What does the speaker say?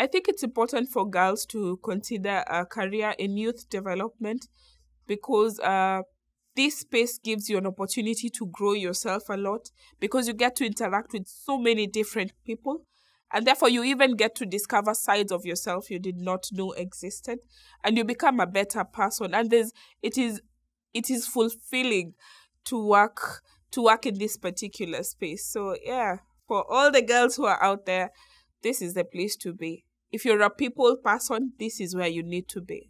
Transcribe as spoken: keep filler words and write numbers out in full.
I think it's important for girls to consider a career in youth development, because uh, this space gives you an opportunity to grow yourself a lot, because you get to interact with so many different people. And therefore, you even get to discover sides of yourself you did not know existed, and you become a better person. And there's, it is, it is fulfilling to work, to work in this particular space. So yeah, for all the girls who are out there, this is the place to be. If you're a people person, this is where you need to be.